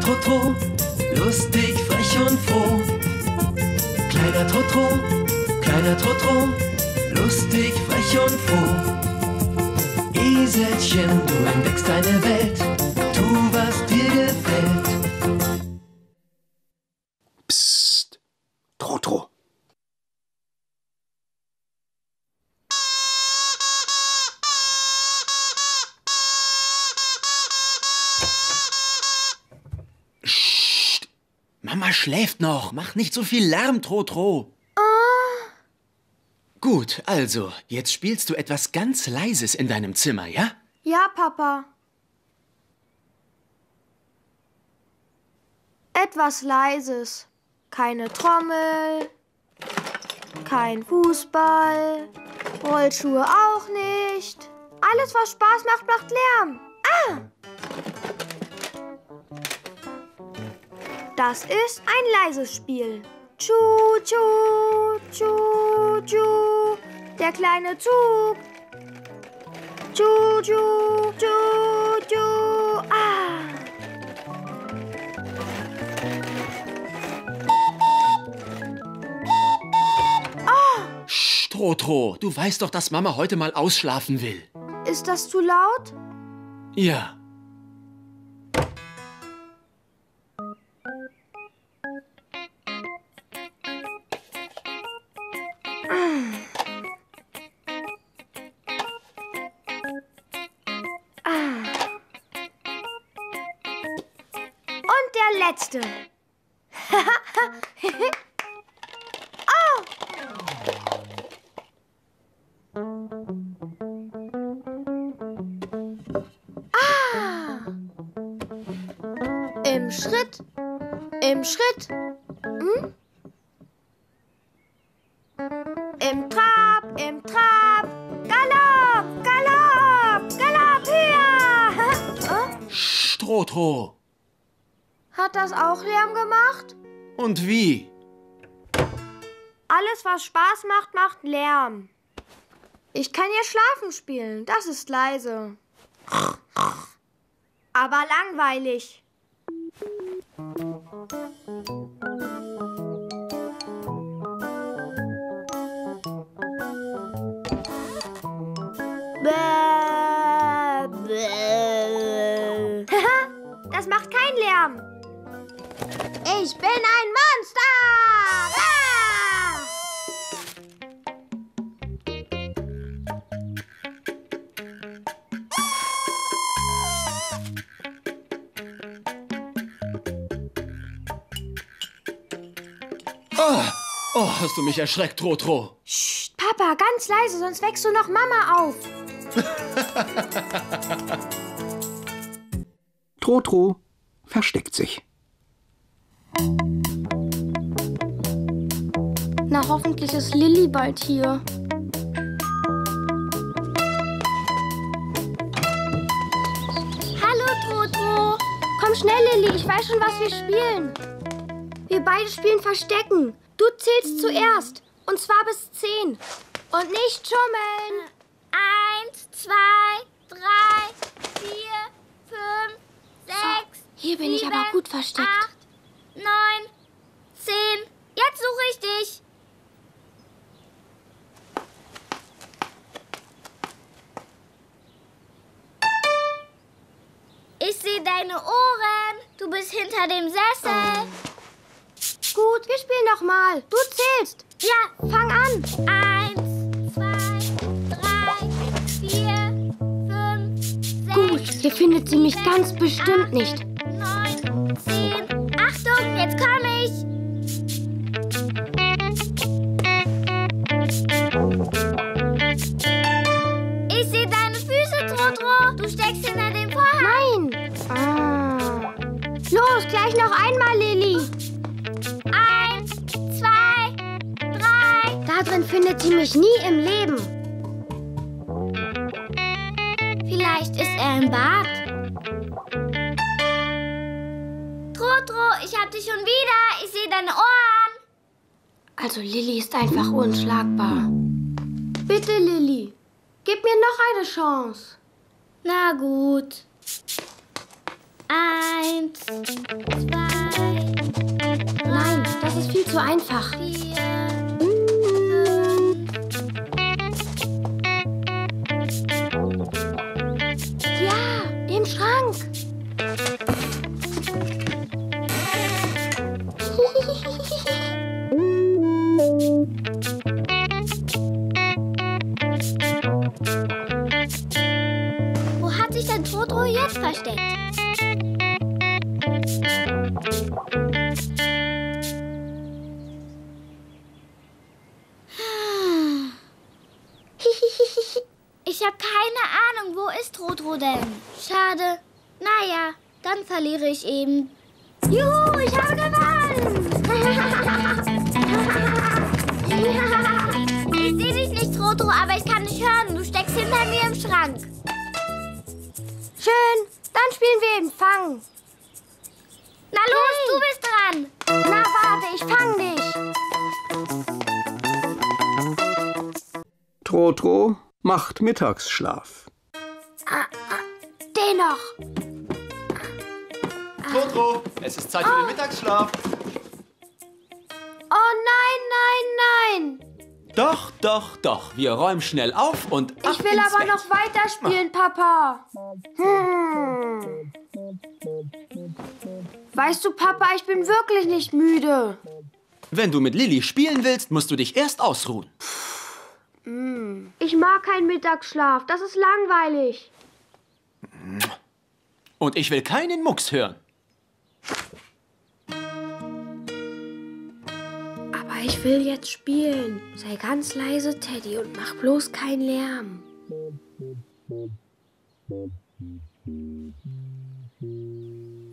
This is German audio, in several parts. Trotro, lustig, frech und froh. Kleiner Trotro, lustig, frech und froh. Eselchen, du entdeckst deine Welt, tu, was dir gefällt. Psst, Trotro. Mama schläft noch. Mach nicht so viel Lärm, Trotro. Oh. Gut, also, jetzt spielst du etwas ganz Leises in deinem Zimmer, ja? Ja, Papa. Etwas Leises. Keine Trommel, kein Fußball, Rollschuhe auch nicht. Alles, was Spaß macht, macht Lärm. Ah! Das ist ein leises Spiel. Tschu, tschu, tschu, tschu, der kleine Zug. Tschu, tschu, tschu, tschu, ah. Oh. Sch, Trotro, du weißt doch, dass Mama heute mal ausschlafen will. Ist das zu laut? Ja. Letzte. Oh. Ah. Im Schritt, hm? Im Trab, Galopp, Galopp, Galopp, höher! Oh? Trotro. Hat das auch Lärm gemacht? Und wie? Alles, was Spaß macht, macht Lärm. Ich kann hier schlafen spielen, das ist leise. Aber langweilig. Das macht keinen Lärm. Ich bin ein Monster! Ah! Oh, oh, hast du mich erschreckt, Trotro. Sch, Papa, ganz leise, sonst wächst du noch Mama auf. Trotro versteckt sich. Na, hoffentlich ist Lilly bald hier. Hallo, Trotro. Komm schnell, Lilly, ich weiß schon, was wir spielen. Wir beide spielen Verstecken. Du zählst zuerst, und zwar bis 10. Und nicht schummeln. 1, 2, 3, 4, 5, 6. Hier bin ich aber gut versteckt. 8, 9, 10. Jetzt suche ich dich. Ich sehe deine Ohren. Du bist hinter dem Sessel. Gut, wir spielen noch mal. Du zählst. Ja, fang an. 1, 2, 3, 4, 5, 6. Gut, hier findet sie mich ganz bestimmt nicht. 9, 10. Achtung, jetzt komme ich. Ich sehe deine Füße, Trotro. Du steckst hinter dem Vorhang. Nein. Ah. Los, gleich noch einmal, Lilly. 1, 2, 3. Da drin findet sie mich nie im Leben. Vielleicht ist er im Bad. Trotro, ich hab dich schon wieder. Ich sehe deine Ohren. Also Lilly ist einfach unschlagbar. Bitte, Lilly, gib mir noch eine Chance. Na gut. 1, 2, nein, das ist viel zu einfach. 4, 5. Ja, im Schrank. Wo hat sich denn Trotro jetzt versteckt? Ich habe keine Ahnung, wo ist Trotro denn? Schade. Naja, dann verliere ich eben. Juhu, ich habe gewonnen! Ich sehe dich nicht, Trotro, aber ich kann dich hören. Du steckst hinter mir im Schrank. Schön, dann spielen wir eben Fang. Na los, hey, du bist dran. Na warte, ich fang dich. Trotro macht Mittagsschlaf. Dennoch. Trotro, es ist Zeit für den Mittagsschlaf. Oh nein, nein, nein. Doch, doch, doch. Wir räumen schnell auf und ab ins Bett. Ich will aber noch weiterspielen, Papa. Weißt du, Papa, ich bin wirklich nicht müde. Wenn du mit Lilly spielen willst, musst du dich erst ausruhen. Ich mag keinen Mittagsschlaf. Das ist langweilig. Und ich will keinen Mucks hören. Aber ich will jetzt spielen. Sei ganz leise, Teddy, und mach bloß keinen Lärm.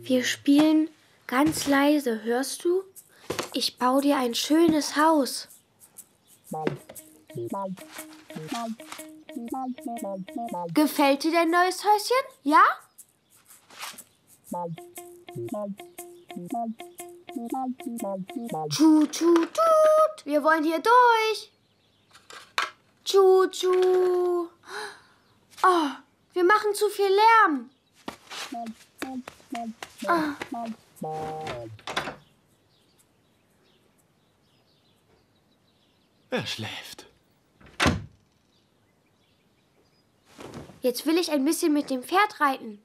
Wir spielen ganz leise, hörst du? Ich baue dir ein schönes Haus. Gefällt dir dein neues Häuschen? Ja? Tschut, tschut, tschut. Wir wollen hier durch. Tschut, tschut. Oh, wir machen zu viel Lärm. Er schläft. Jetzt will ich ein bisschen mit dem Pferd reiten.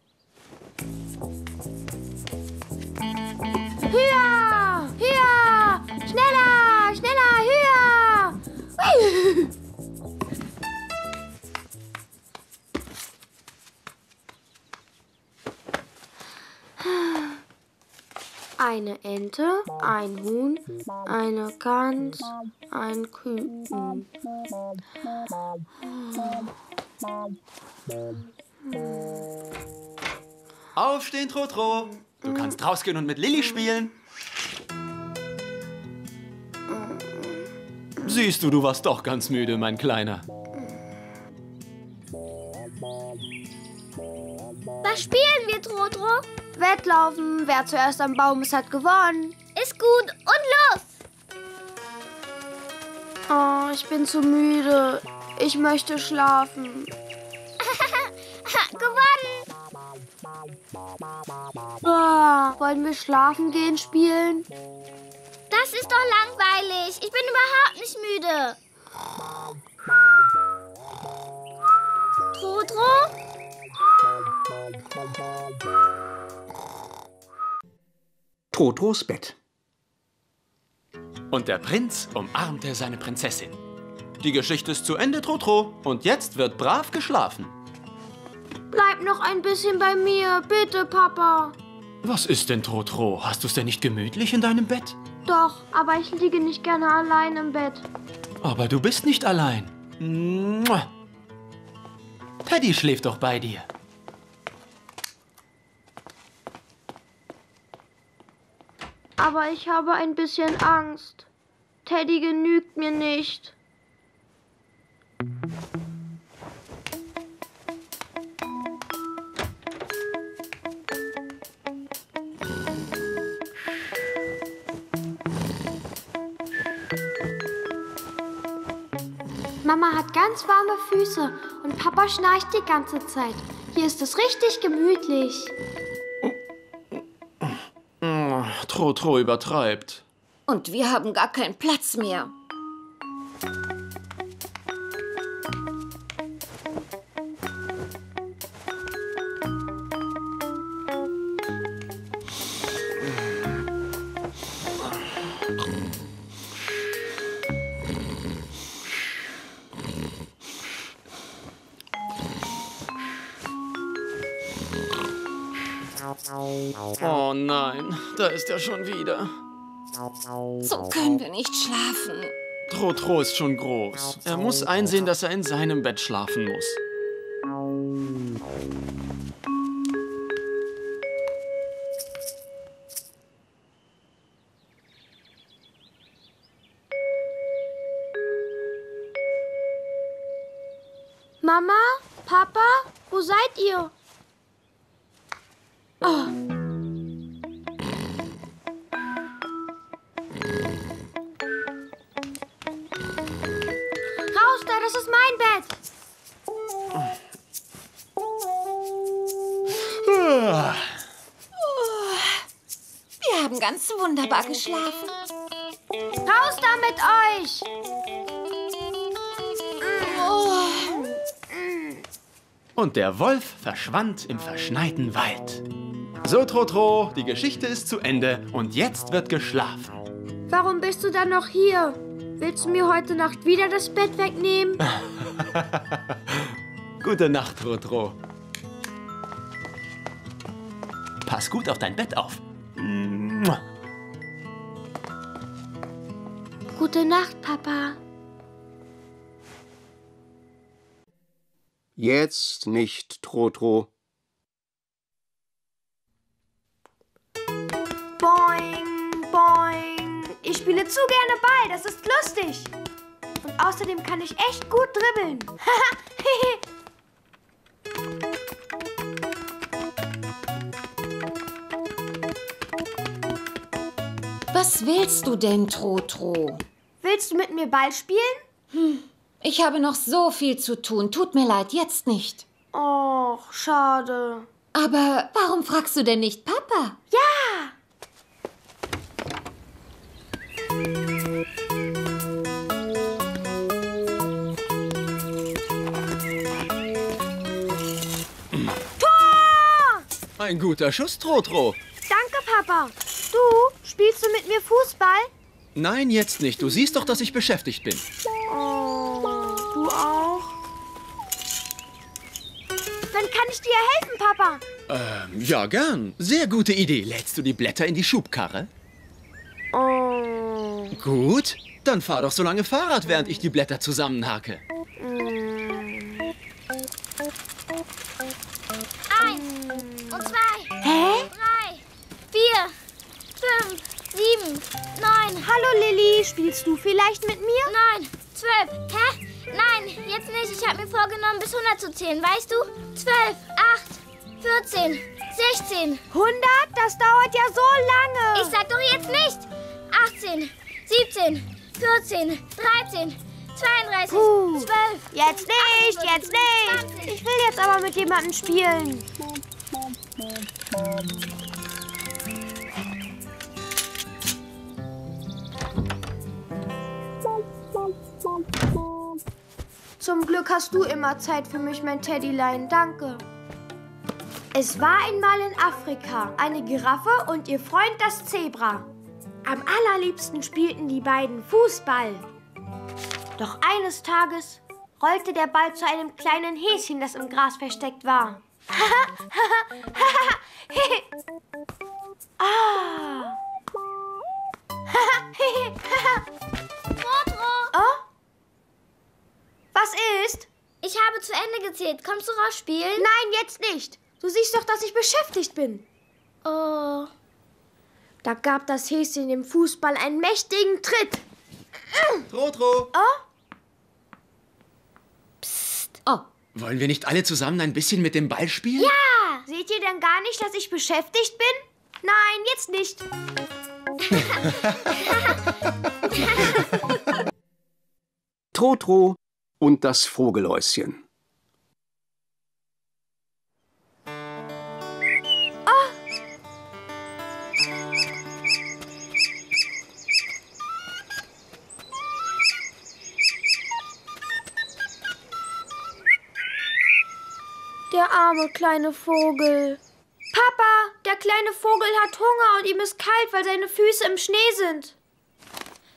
Höher, höher, schneller, schneller, höher. Ui. Eine Ente, ein Huhn, eine Gans, ein Küken. Aufstehen, Trotro. Du kannst rausgehen und mit Lilly spielen. Siehst du, du warst doch ganz müde, mein Kleiner. Was spielen wir, Trotro? Wettlaufen. Wer zuerst am Baum ist, hat gewonnen. Ist gut. Und los! Oh, ich bin zu müde. Ich möchte schlafen. Gewonnen! Oh, wollen wir schlafen gehen spielen? Das ist doch langweilig. Ich bin überhaupt nicht müde. Trotro? Trotros Bett. Und der Prinz umarmte seine Prinzessin. Die Geschichte ist zu Ende, Trotro. Und jetzt wird brav geschlafen. Bleib noch ein bisschen bei mir, bitte, Papa. Was ist denn, Trotro? Hast du es denn nicht gemütlich in deinem Bett? Doch, aber ich liege nicht gerne allein im Bett. Aber du bist nicht allein. Mua. Teddy schläft doch bei dir. Aber ich habe ein bisschen Angst. Teddy genügt mir nicht. Mama hat ganz warme Füße und Papa schnarcht die ganze Zeit. Hier ist es richtig gemütlich. Trotro übertreibt. Und wir haben gar keinen Platz mehr. Oh nein, da ist er schon wieder. So können wir nicht schlafen. Trotro ist schon groß. Er muss einsehen, dass er in seinem Bett schlafen muss. Mama, Papa, wo seid ihr? Oh. Raus da, das ist mein Bett. Wir haben ganz wunderbar geschlafen. Raus da mit euch! Und der Wolf verschwand im verschneiten Wald. So, Trotro, die Geschichte ist zu Ende und jetzt wird geschlafen. Warum bist du dann noch hier? Willst du mir heute Nacht wieder das Bett wegnehmen? Gute Nacht, Trotro. Pass gut auf dein Bett auf. Gute Nacht, Papa. Jetzt nicht, Trotro. Boing, boing. Ich spiele zu gerne Ball, das ist lustig. Und außerdem kann ich echt gut dribbeln. Was willst du denn, Trotro? Willst du mit mir Ball spielen? Ich habe noch so viel zu tun. Tut mir leid, jetzt nicht. Och, schade. Aber warum fragst du denn nicht Papa? Ja! Tor! Ein guter Schuss, Trotro. Danke, Papa. Du, spielst du mit mir Fußball? Nein, jetzt nicht. Du siehst doch, dass ich beschäftigt bin. Dann kann ich dir helfen, Papa. Ja, gern. Sehr gute Idee. Lädst du die Blätter in die Schubkarre? Oh. Gut, dann fahr doch so lange Fahrrad, während ich die Blätter zusammenhake. 1 und 2. Hä? 3, 4, 5, 7, 9. Hallo, Lilly. Spielst du vielleicht mit mir? 9, 12. Hä? Nein, jetzt nicht. Ich habe mir vorgenommen, bis 100 zu zählen, weißt du? 12, 8, 14, 16. 100? Das dauert ja so lange. Ich sag doch jetzt nicht. 18, 17, 14, 13, 32, 12. Jetzt nicht, 48, jetzt nicht. 20. Ich will jetzt aber mit jemandem spielen. Zum Glück hast du immer Zeit für mich, mein Teddylein. Danke. Es war einmal in Afrika eine Giraffe und ihr Freund das Zebra. Am allerliebsten spielten die beiden Fußball. Doch eines Tages rollte der Ball zu einem kleinen Häschen, das im Gras versteckt war. Ah. Oh? Was ist? Ich habe zu Ende gezählt. Kommst du raus spielen? Nein, jetzt nicht. Du siehst doch, dass ich beschäftigt bin. Oh. Da gab das Häschen dem Fußball einen mächtigen Tritt. Trotro. Oh? Psst. Oh. Wollen wir nicht alle zusammen ein bisschen mit dem Ball spielen? Ja. Seht ihr denn gar nicht, dass ich beschäftigt bin? Nein, jetzt nicht. Trotro und das Vogeläuschen. Oh. Der arme kleine Vogel. Papa, der kleine Vogel hat Hunger und ihm ist kalt, weil seine Füße im Schnee sind.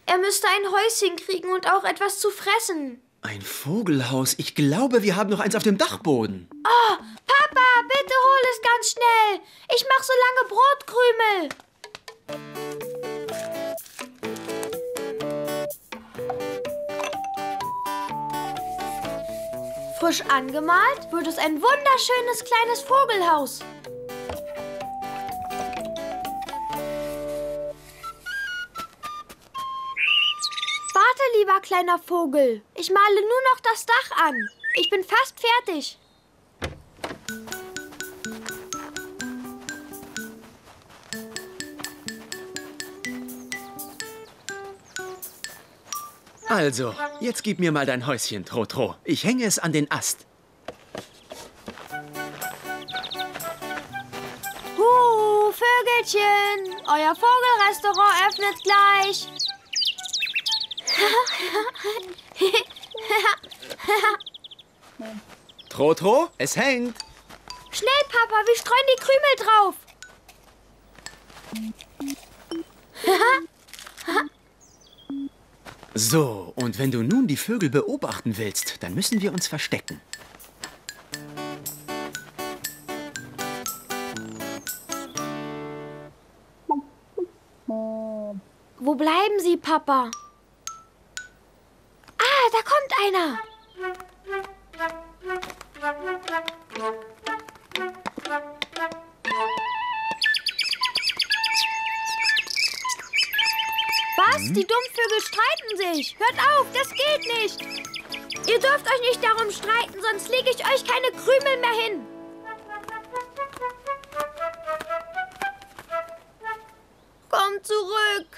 Er müsste ein Häuschen kriegen und auch etwas zu fressen. Ein Vogelhaus? Ich glaube, wir haben noch eins auf dem Dachboden. Oh, Papa, bitte hol es ganz schnell. Ich mache so lange Brotkrümel. Frisch angemalt wird es ein wunderschönes kleines Vogelhaus. Warte, lieber kleiner Vogel. Ich male nur noch das Dach an. Ich bin fast fertig. Also, jetzt gib mir mal dein Häuschen, Trotro. Ich hänge es an den Ast. Huhu, Vögelchen! Euer Vogelrestaurant öffnet gleich. Trotro, es hängt. Schnell, Papa, wir streuen die Krümel drauf. So, und wenn du nun die Vögel beobachten willst, dann müssen wir uns verstecken. Wo bleiben sie, Papa? Ah, da kommt einer. Was? Die Dummvögel streiten sich. Hört auf, das geht nicht. Ihr dürft euch nicht darum streiten, sonst lege ich euch keine Krümel mehr hin. Kommt zurück.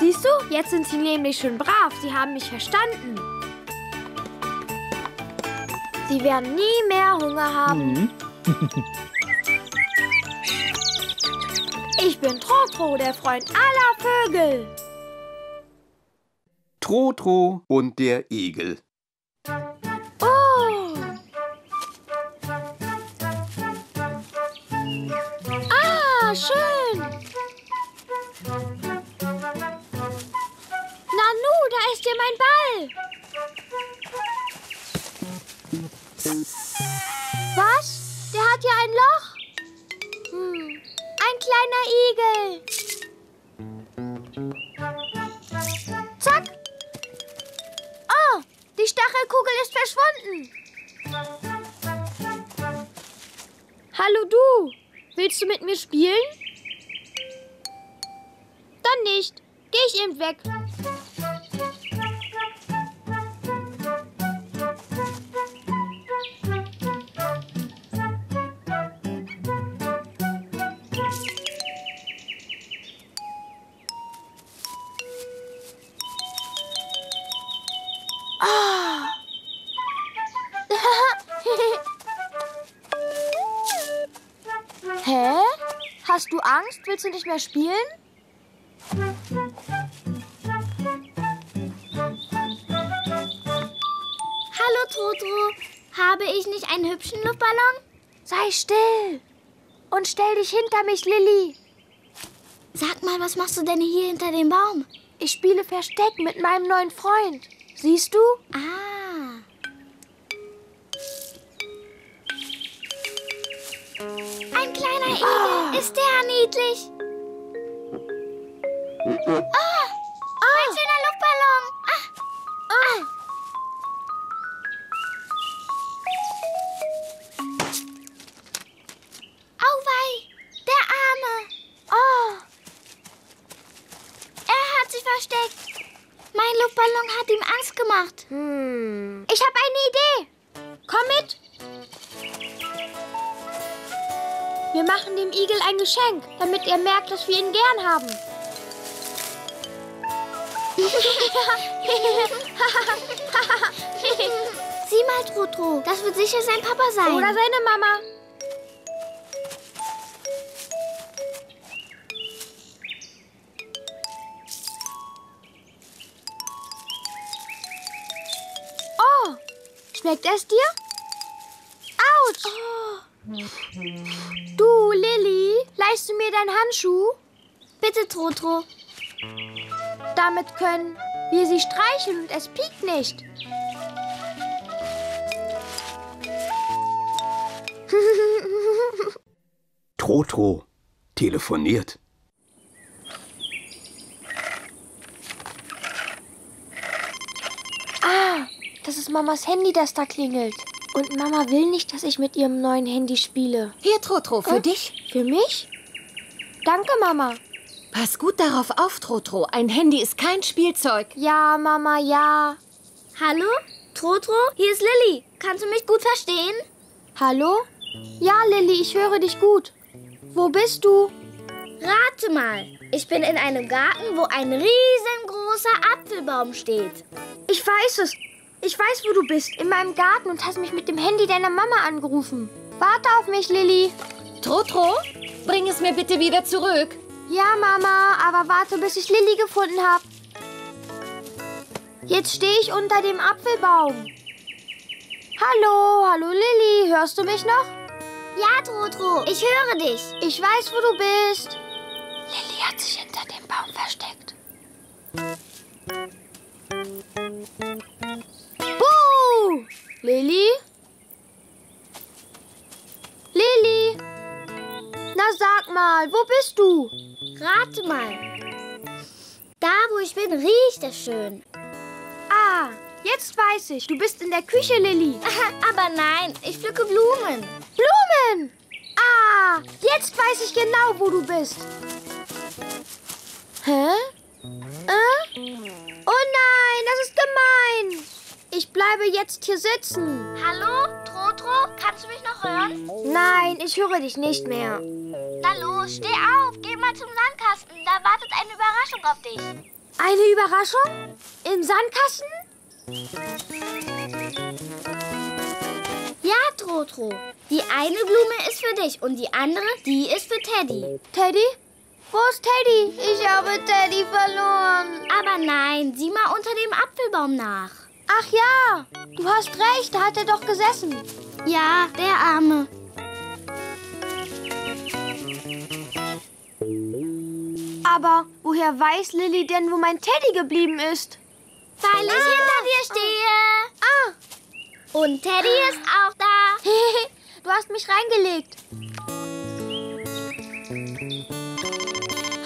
Siehst du, jetzt sind sie nämlich schon brav. Sie haben mich verstanden. Sie werden nie mehr Hunger haben. Ich bin Trotro, der Freund aller Vögel. Trotro und der Igel. Oh! Ah, schön! Da ist dir mein Ball. Was? Der hat ja ein Loch. Ein kleiner Igel. Zack. Oh, die Stachelkugel ist verschwunden. Hallo du, willst du mit mir spielen? Dann nicht. Geh ich eben weg. Hä? Hast du Angst? Willst du nicht mehr spielen? Hallo, Trotro. Habe ich nicht einen hübschen Luftballon? Sei still und stell dich hinter mich, Lilly. Sag mal, was machst du denn hier hinter dem Baum? Ich spiele Versteck mit meinem neuen Freund. Siehst du? Ah. Ein kleiner Igel. Ist der niedlich? Oh, mein schöner Luftballon. Auwei, der Arme. Oh. Er hat sich versteckt. Mein Luftballon hat ihm Angst gemacht. Ich habe eine Idee. Komm mit. Wir machen dem Igel ein Geschenk, damit er merkt, dass wir ihn gern haben. Sieh mal, Trotro, das wird sicher sein Papa sein. Oder seine Mama. Schmeckt es dir? Autsch! Oh. Du, Lilly, leihst du mir deinen Handschuh? Bitte, Trotro. Damit können wir sie streicheln und es piekt nicht. Trotro telefoniert. Ah, das ist Mamas Handy, das da klingelt. Und Mama will nicht, dass ich mit ihrem neuen Handy spiele. Hier, Trotro, für dich. Für mich? Danke, Mama. Pass gut darauf auf, Trotro. Ein Handy ist kein Spielzeug. Ja, Mama, ja. Hallo? Trotro? Hier ist Lilly. Kannst du mich gut verstehen? Hallo? Ja, Lilly, ich höre dich gut. Wo bist du? Rate mal. Ich bin in einem Garten, wo ein riesengroßer Apfelbaum steht. Ich weiß es. Ich weiß, wo du bist. In meinem Garten und hast mich mit dem Handy deiner Mama angerufen. Warte auf mich, Lilly. Trotro, bring es mir bitte wieder zurück. Ja, Mama, aber warte, bis ich Lilly gefunden habe. Jetzt stehe ich unter dem Apfelbaum. Hallo, hallo Lilly, hörst du mich noch? Ja, Trotro, ich höre dich. Ich weiß, wo du bist. Lilly hat sich hinter dem Baum versteckt. Buh! Lilly? Lilly? Na, sag mal, wo bist du? Rate mal. Da, wo ich bin, riecht es schön. Ah, jetzt weiß ich. Du bist in der Küche, Lilly. Aber nein, ich pflücke Blumen. Blumen? Ah, jetzt weiß ich genau, wo du bist. Hä? Oh nein, das ist gemein. Ich bleibe jetzt hier sitzen. Hallo, Trotro, kannst du mich noch hören? Nein, ich höre dich nicht mehr. Na los, steh auf, geh mal zum Sandkasten. Da wartet eine Überraschung auf dich. Eine Überraschung? Im Sandkasten? Ja, Trotro, die eine Blume ist für dich und die andere, die ist für Teddy. Teddy? Wo ist Teddy? Ich habe Teddy verloren. Aber nein, sieh mal unter dem Apfelbaum nach. Ach ja, du hast recht, da hat er doch gesessen. Ja, der Arme. Aber woher weiß Lilly denn, wo mein Teddy geblieben ist? Weil ich hinter dir stehe. Ah. Und Teddy ist auch da. Du hast mich reingelegt.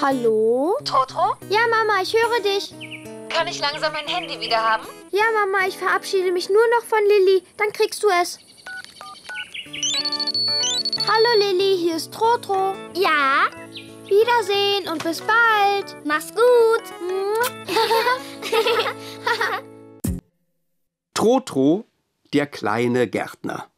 Hallo? Trotro? Ja, Mama, ich höre dich. Kann ich langsam mein Handy wieder haben? Ja, Mama, ich verabschiede mich nur noch von Lilly. Dann kriegst du es. Hallo, Lilly, hier ist Trotro. Ja? Wiedersehen und bis bald. Mach's gut. Trotro, der kleine Gärtner.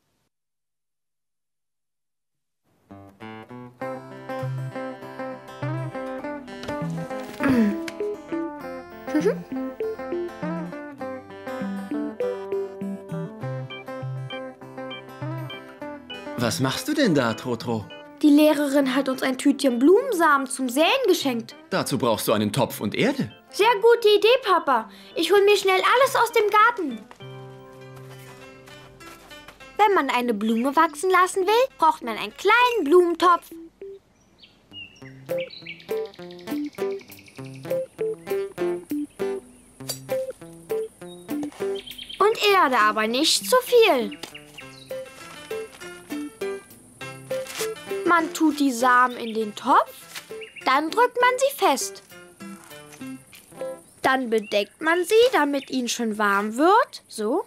Was machst du denn da, Trotro? Die Lehrerin hat uns ein Tütchen Blumensamen zum Säen geschenkt. Dazu brauchst du einen Topf und Erde. Sehr gute Idee, Papa. Ich hol mir schnell alles aus dem Garten. Wenn man eine Blume wachsen lassen will, braucht man einen kleinen Blumentopf. Erde, aber nicht zu viel. Man tut die Samen in den Topf, dann drückt man sie fest. Dann bedeckt man sie, damit ihnen schon warm wird, so.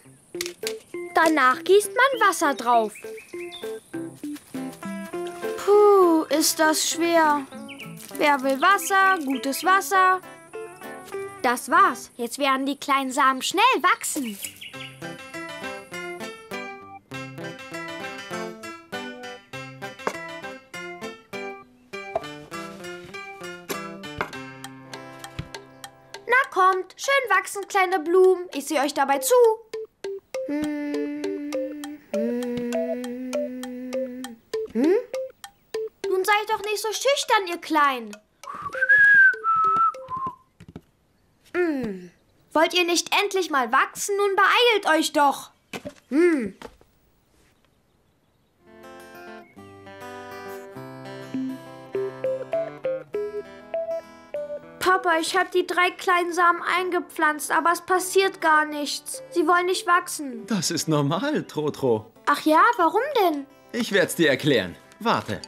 Danach gießt man Wasser drauf. Puh, ist das schwer. Wer will Wasser? Gutes Wasser. Das war's. Jetzt werden die kleinen Samen schnell wachsen. Kommt, schön wachsen, kleine Blumen. Ich sehe euch dabei zu. Nun seid doch nicht so schüchtern, ihr Kleinen. Wollt ihr nicht endlich mal wachsen? Nun beeilt euch doch. Papa, ich habe die 3 kleinen Samen eingepflanzt, aber es passiert gar nichts. Sie wollen nicht wachsen. Das ist normal, Trotro. Ach ja, warum denn? Ich werde es dir erklären. Warte.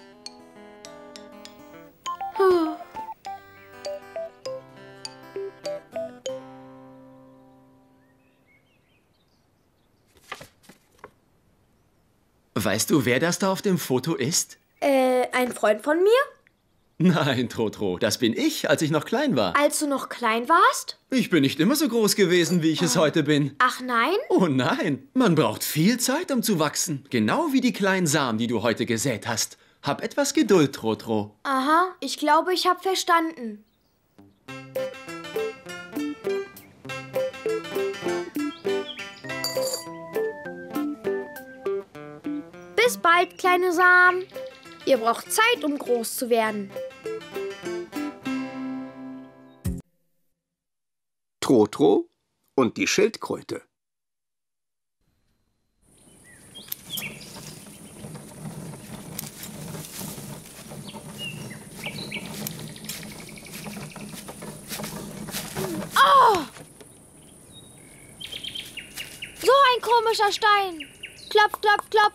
Weißt du, wer das da auf dem Foto ist? Ein Freund von mir? Nein, Trotro, das bin ich, als ich noch klein war. Als du noch klein warst? Ich bin nicht immer so groß gewesen, wie ich es heute bin. Ach nein? Oh nein, man braucht viel Zeit, um zu wachsen. Genau wie die kleinen Samen, die du heute gesät hast. Hab etwas Geduld, Trotro. Aha, ich glaube, ich hab verstanden. Bis bald, kleine Samen. Ihr braucht Zeit, um groß zu werden. Trotro und die Schildkröte. Oh! So ein komischer Stein. Klopf, klopf, klopf.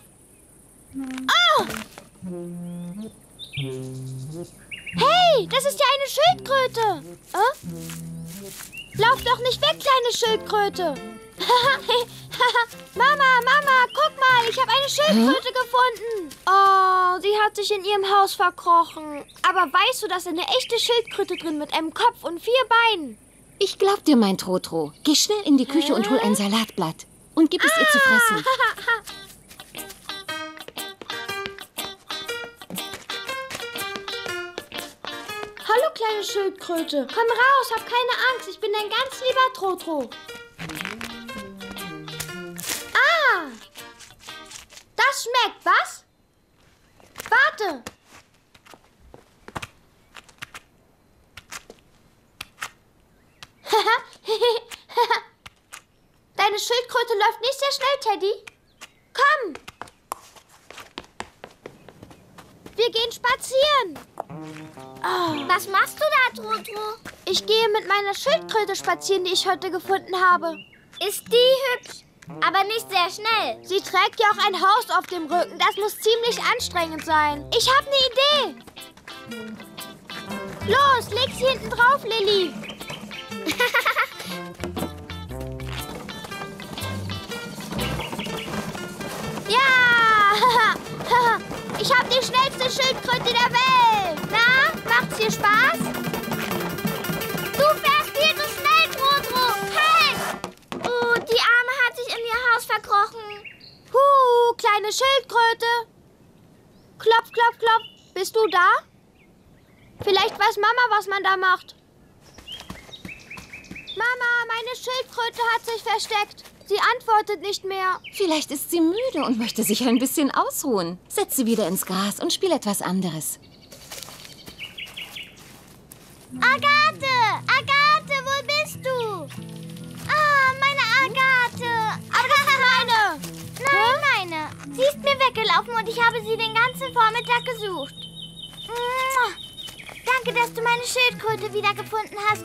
Oh! Hey, das ist ja eine Schildkröte. Lauf doch nicht weg, kleine Schildkröte. Mama, Mama, guck mal, ich habe eine Schildkröte gefunden. Oh, sie hat sich in ihrem Haus verkrochen. Aber weißt du, da ist eine echte Schildkröte drin mit einem Kopf und 4 Beinen. Ich glaub dir, mein Trotro. Geh schnell in die Küche und hol ein Salatblatt. Und gib es ihr zu fressen. Hallo, kleine Schildkröte. Komm raus, hab keine Angst. Ich bin dein ganz lieber Trotro. Ah! Das schmeckt, was? Warte! Deine Schildkröte läuft nicht sehr schnell, Teddy. Komm! Wir gehen spazieren. Oh. Was machst du da, Trotro? Ich gehe mit meiner Schildkröte spazieren, die ich heute gefunden habe. Ist die hübsch, aber nicht sehr schnell. Sie trägt ja auch ein Haus auf dem Rücken. Das muss ziemlich anstrengend sein. Ich habe eine Idee. Los, leg sie hinten drauf, Lilly. Ja! Ich habe die schnellste Schildkröte der Welt. Na, macht's dir Spaß? Du fährst viel zu schnell, Trotro. Hey! Oh, die Arme hat sich in ihr Haus verkrochen. Huh, kleine Schildkröte. Klopf, klopf, klopf. Bist du da? Vielleicht weiß Mama, was man da macht. Mama, meine Schildkröte hat sich versteckt. Sie antwortet nicht mehr. Vielleicht ist sie müde und möchte sich ein bisschen ausruhen. Setz sie wieder ins Gras und spiel etwas anderes. Agathe! Agathe, wo bist du? Ah, meine Agathe! Aber das ist meine! Nein, meine. Sie ist mir weggelaufen und ich habe sie den ganzen Vormittag gesucht. Danke, dass du meine Schildkröte wiedergefunden hast.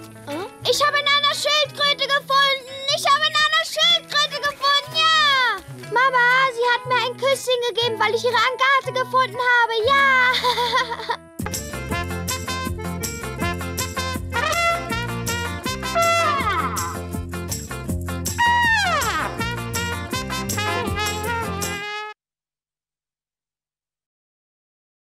Ich habe Nana Schildkröte gefunden! Ich habe Nana Schildkröte gefunden, ja! Mama, sie hat mir ein Küsschen gegeben, weil ich ihre Agathe gefunden habe, ja!